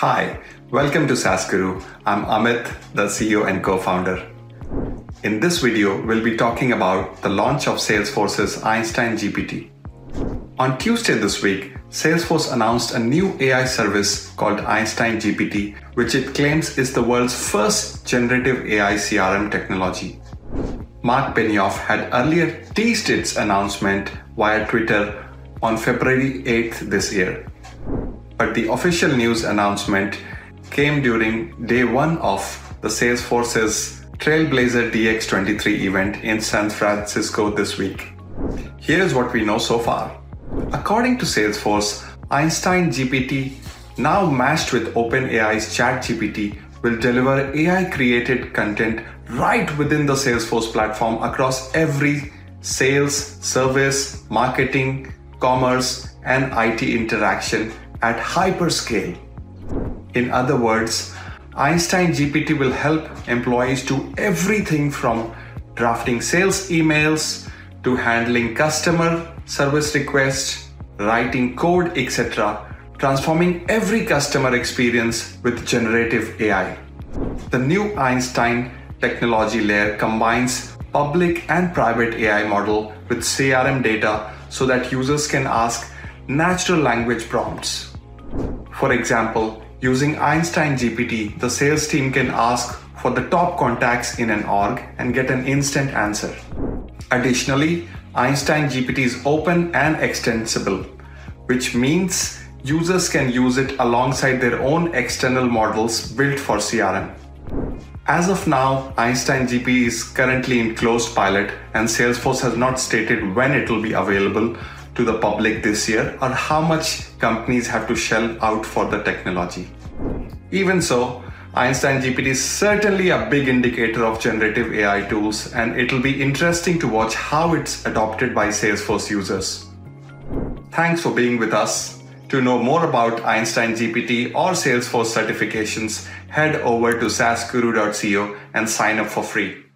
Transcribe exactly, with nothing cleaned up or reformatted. Hi, welcome to SaaS Guru. I'm Amit, the C E O and co-founder. In this video, we'll be talking about the launch of Salesforce's Einstein G P T. On Tuesday this week, Salesforce announced a new A I service called Einstein G P T, which it claims is the world's first generative A I C R M technology. Mark Benioff had earlier teased its announcement via Twitter on February eighth this year. But the official news announcement came during day one of the Salesforce's Trailblazer D X twenty-three event in San Francisco this week. Here's what we know so far. According to Salesforce, Einstein G P T, now matched with OpenAI's ChatGPT, will deliver A I-created content right within the Salesforce platform across every sales, service, marketing, commerce, and I T interaction at hyperscale. In other words, Einstein G P T will help employees do everything from drafting sales emails to handling customer service requests, writing code, et cetera, transforming every customer experience with generative A I. The new Einstein technology layer combines public and private A I model with C R M data so that users can ask natural language prompts. For example, using Einstein G P T, the sales team can ask for the top contacts in an org and get an instant answer. Additionally, Einstein G P T is open and extensible, which means users can use it alongside their own external models built for C R M. As of now, Einstein G P T is currently in closed pilot, and Salesforce has not stated when it will be available to the public this year or how much companies have to shell out for the technology. Even so, Einstein G P T is certainly a big indicator of generative A I tools, and it'll be interesting to watch how it's adopted by Salesforce users. Thanks for being with us. To know more about Einstein G P T or Salesforce certifications, head over to saas guru dot co and sign up for free.